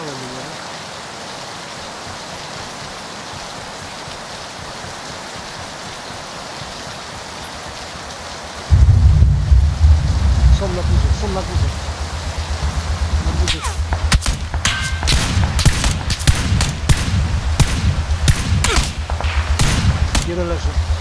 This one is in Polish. Hallelujah. Są na górze. Jeden leży.